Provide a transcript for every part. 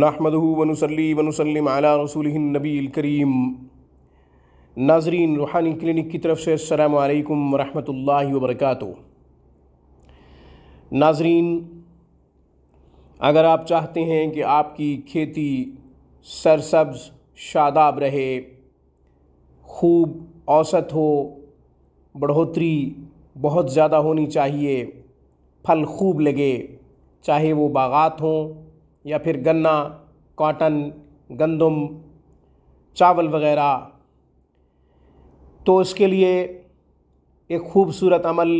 नहमदहू वनुसल्ली वनुसल्लिम अला रसूलिहिन नबील करीम। नाजरीन, रूहानी क्लिनिक की तरफ से अस्सलामु अलैकुम वरहमतुल्लाहि वबरकातुहू। नाजरीन, अगर आप चाहते हैं कि आपकी खेती सरसब्ज़ शादाब रहे, खूब औसत हो, बढ़ोतरी बहुत ज़्यादा होनी चाहिए, फल खूब लगे, चाहे वो बागात हों या फिर गन्ना, कॉटन, गंदम, चावल वग़ैरह, तो इसके लिए एक ख़ूबसूरत अमल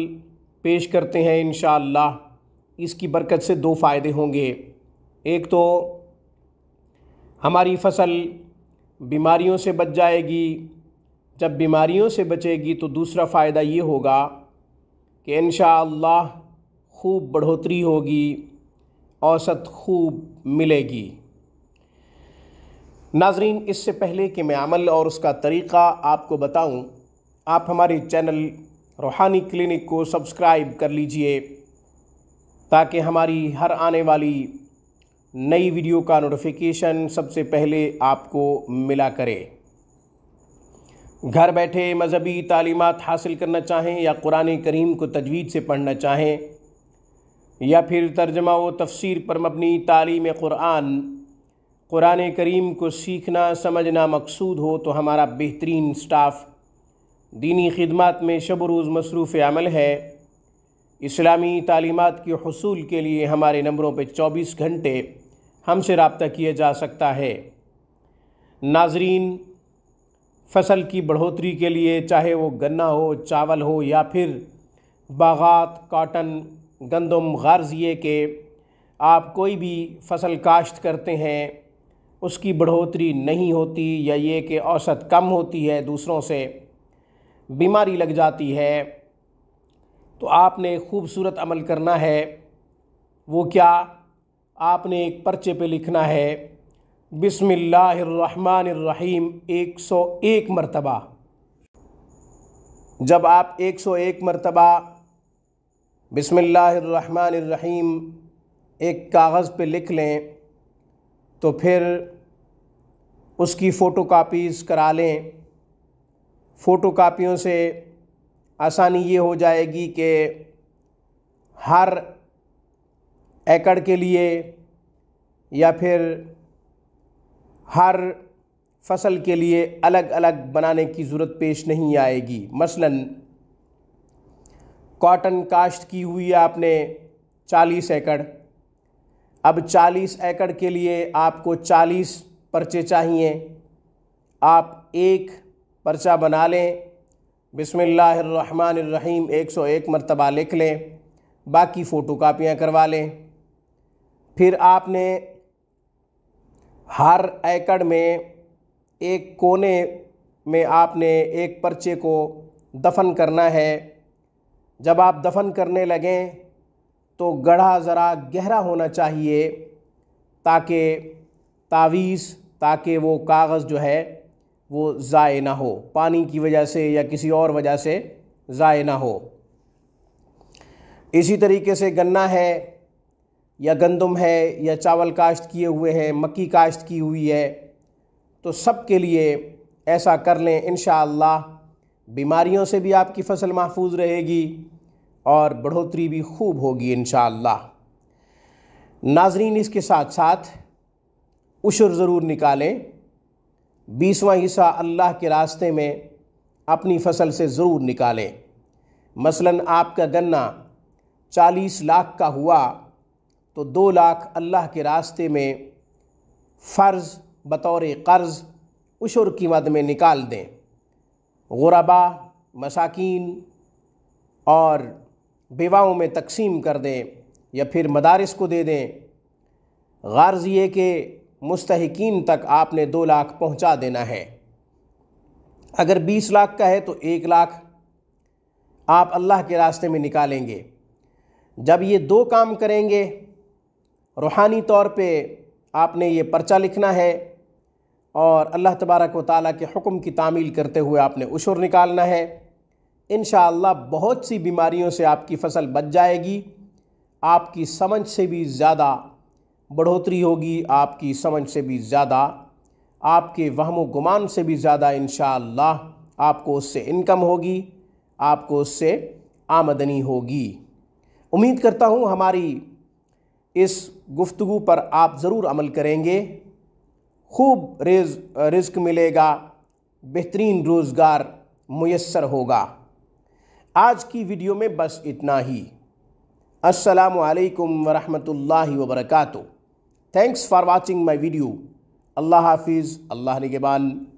पेश करते हैं इंशाअल्लाह। इसकी बरकत से दो फ़ायदे होंगे। एक तो हमारी फसल बीमारियों से बच जाएगी। जब बीमारियों से बचेगी तो दूसरा फ़ायदा ये होगा कि इंशाअल्लाह खूब बढ़ोतरी होगी, औसत खूब मिलेगी। नाजरीन, इससे पहले कि मैं अमल और उसका तरीक़ा आपको बताऊं, आप हमारे चैनल रूहानी क्लिनिक को सब्सक्राइब कर लीजिए ताकि हमारी हर आने वाली नई वीडियो का नोटिफिकेशन सबसे पहले आपको मिला करे। घर बैठे मज़हबी तालीमात हासिल करना चाहें या कुरान करीम को तजवीद से पढ़ना चाहें या फिर तर्जमा व तफसीर पर मबनी तालीम कुरान करीम को सीखना समझना मकसूद हो, तो हमारा बेहतरीन स्टाफ दीनी खिदमत में शब रोज़ मसरूफ़ अमल है। इस्लामी तालीमात के हसूल के लिए हमारे नंबरों पर 24 घंटे हमसे रब्ता किया जा सकता है। नाजरीन, फसल की बढ़ोतरी के लिए चाहे वो गन्ना हो, चावल हो या फिर बागात, काटन, गंदम, गर्ज़ ये कि आप कोई भी फसल काश्त करते हैं उसकी बढ़ोतरी नहीं होती या ये कि औसत कम होती है, दूसरों से बीमारी लग जाती है, तो आपने खूबसूरत अमल करना है। वो क्या, आपने एक पर्चे पे लिखना है बिस्मिल्लाहिर्रहमानिर्रहीम 101 मरतबा। जब आप 101 मरतबा बिस्मिल्लाहिर्रहमानिर्रहीम एक कागज़ पे लिख लें तो फिर उसकी फ़ोटोकॉपीज़ करा लें। फ़ोटोकॉपियों से आसानी ये हो जाएगी कि हर एकड़ के लिए या फिर हर फसल के लिए अलग अलग बनाने की ज़रूरत पेश नहीं आएगी। मसलन कॉटन काश्त की हुई है आपने 40 एकड़, अब 40 एकड़ के लिए आपको 40 पर्चे चाहिए। आप एक पर्चा बना लें, बिस्मिल्लाहिर्रहमानिर्रहीम 101 मरतबा लिख लें, बाकी फ़ोटोकॉपियाँ करवा लें। फिर आपने हर एकड़ में एक कोने में आपने एक पर्चे को दफन करना है। जब आप दफन करने लगें तो गढ़ा ज़रा गहरा होना चाहिए ताकि ताकि वो कागज़ जो है वो ज़ाय ना हो, पानी की वजह से या किसी और वजह से ज़ाय ना हो। इसी तरीके से गन्ना है या गंदम है या चावल काश्त किए हुए हैं, मक्की काश्त की हुई है, तो सब के लिए ऐसा कर लें। इंशाअल्लाह बीमारियों से भी आपकी फसल महफूज रहेगी और बढ़ोतरी भी खूब होगी इंशाअल्लाह। नाजरीन, इसके साथ साथ उशर ज़रूर निकालें। 20वां हिस्सा अल्लाह के रास्ते में अपनी फसल से ज़रूर निकालें। मसलन आपका गन्ना 40 लाख का हुआ तो 2 लाख अल्लाह के रास्ते में फ़र्ज़ बतौर कर्ज़ उशर की मद में निकाल दें। गुरबा, मसाकीन और बेवाओं में तकसीम कर दें या फिर मदारिस को दे दें। गर्ज़ ये कि मुस्तहकीन तक आपने 2 लाख पहुंचा देना है। अगर 20 लाख का है तो 1 लाख आप अल्लाह के रास्ते में निकालेंगे। जब ये दो काम करेंगे, रूहानी तौर पे आपने ये पर्चा लिखना है और अल्लाह तबारक व तआला के हुक्म की तामील करते हुए आपने उशर निकालना है। इंशाअल्लाह बहुत सी बीमारियों से आपकी फसल बच जाएगी, आपकी समझ से भी ज़्यादा बढ़ोतरी होगी, आपकी समझ से भी ज़्यादा, आपके वहम गुमान से भी ज़्यादा इंशाअल्लाह आपको उससे इनकम होगी, आपको उससे आमदनी होगी। उम्मीद करता हूँ हमारी इस गुफ्तगू पर आप ज़रूर अमल करेंगे। खूब रिज़्क़ मिलेगा, बेहतरीन रोज़गार मुयस्सर होगा। आज की वीडियो में बस इतना ही। अस्सलामु अलैकुम वरहमतुल्लाहि वबरकातुहू। Thanks for watching my video. अल्लाह हाफिज़, अल्लाह निगहबान।